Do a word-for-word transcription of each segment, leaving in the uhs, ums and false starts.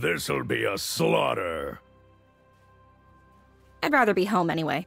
This'll be a slaughter. I'd rather be home anyway.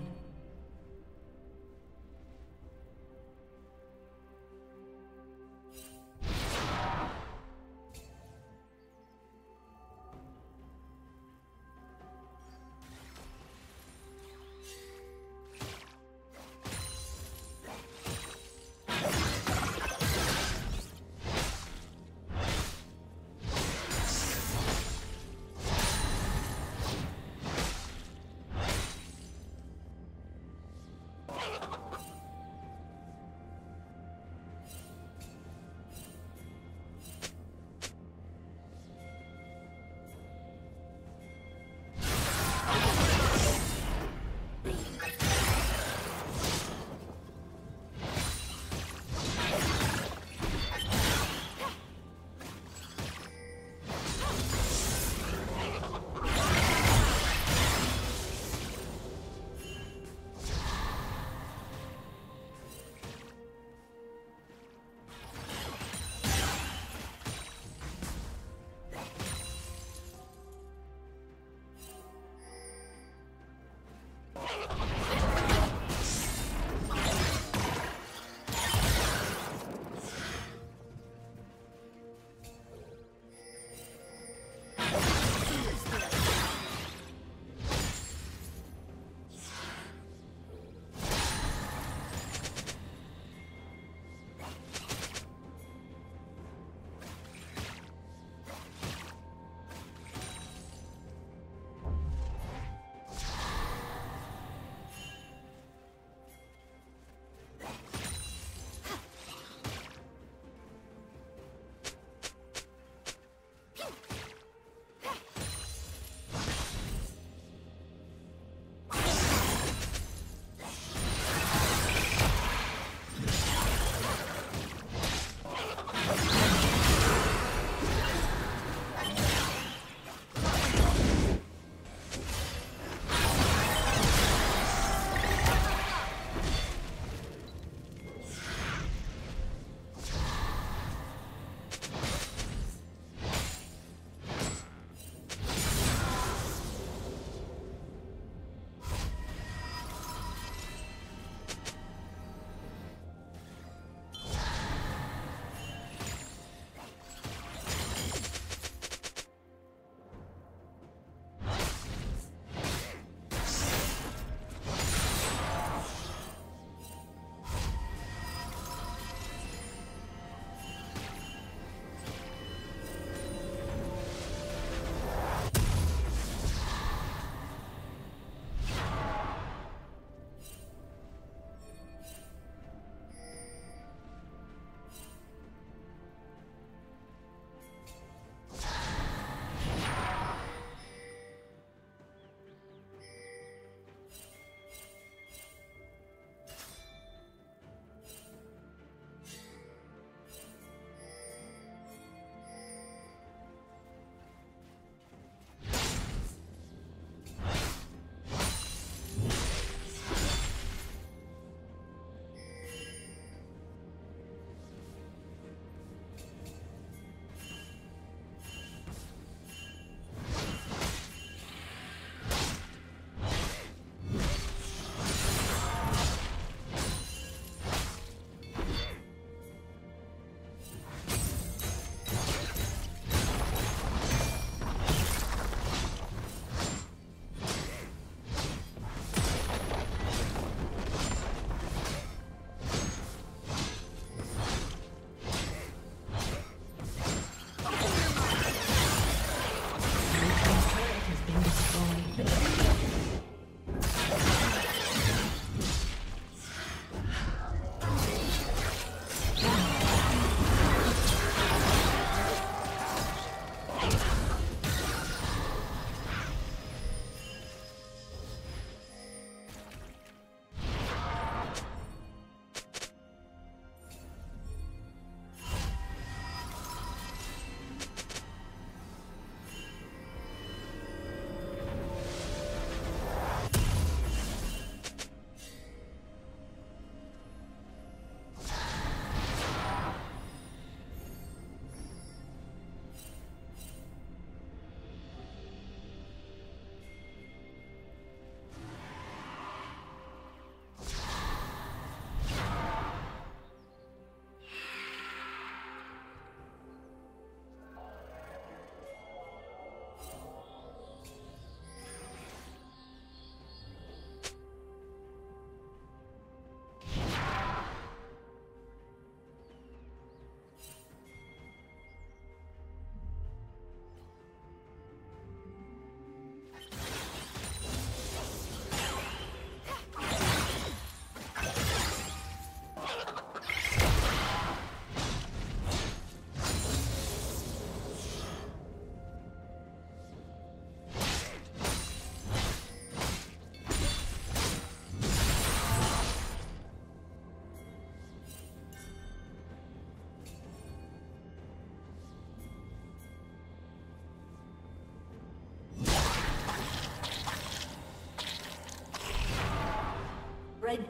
Red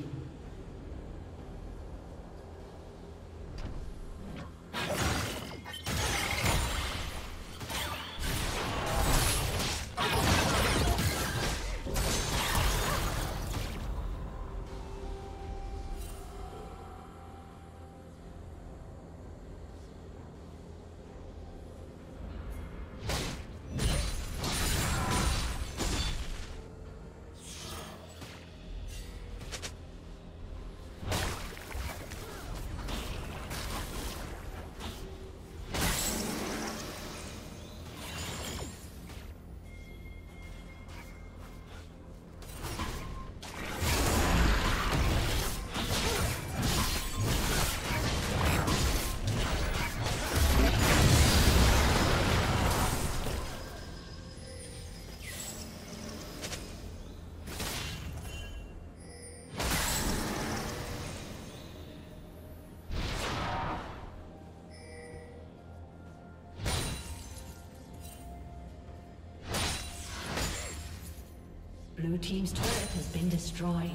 Blue team's turret has been destroyed.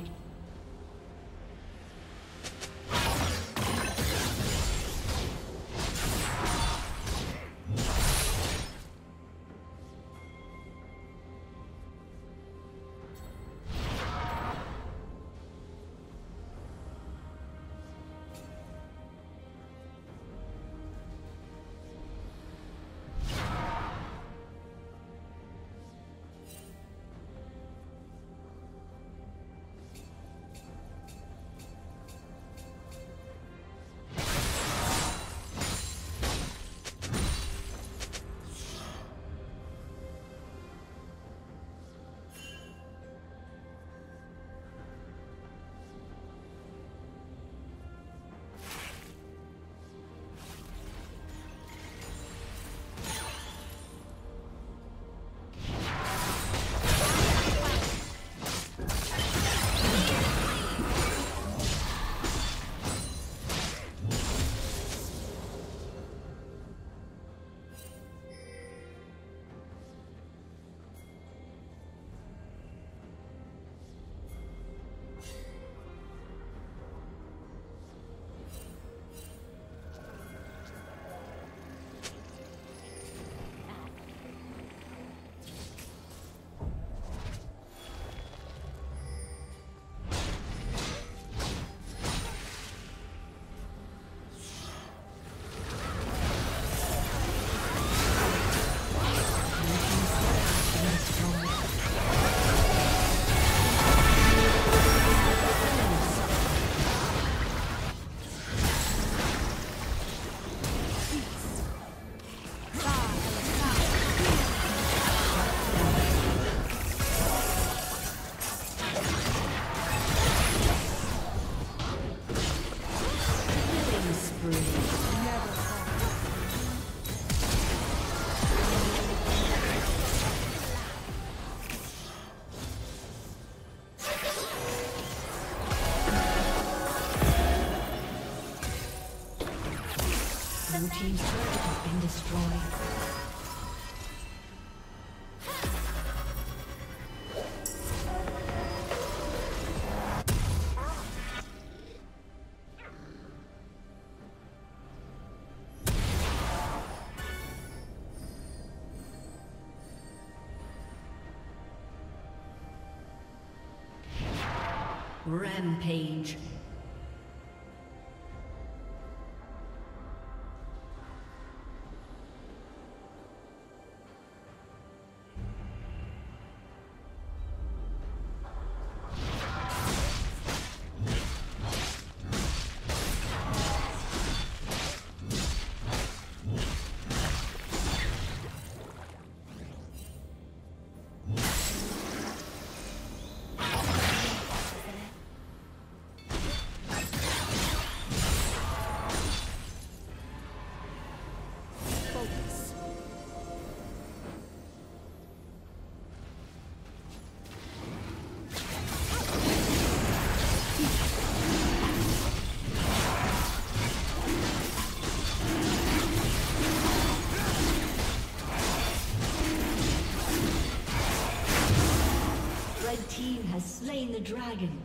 Blue team's turret has been destroyed. Rampage. dragon.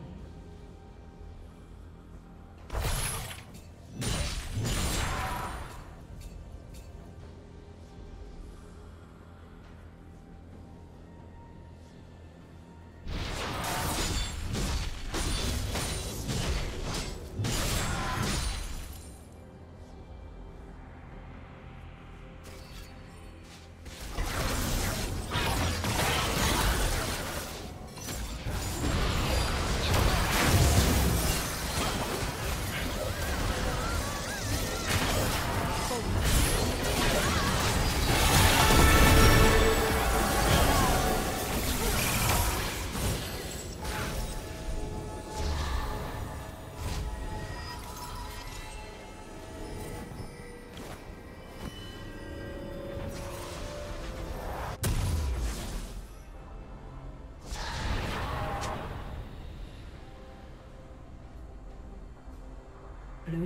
Blue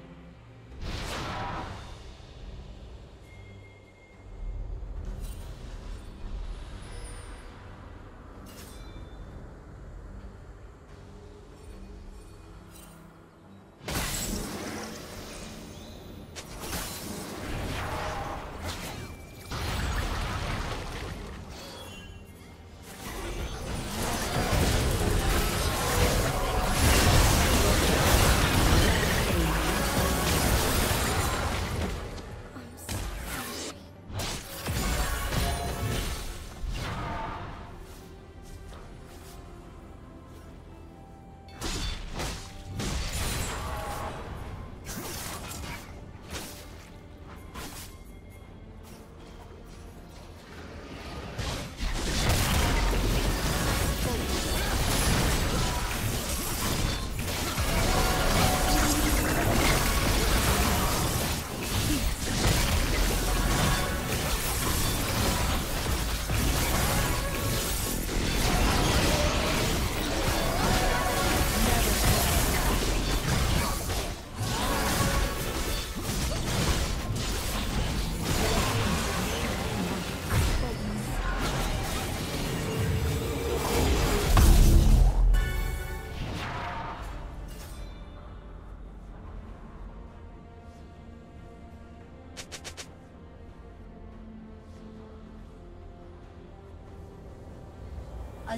A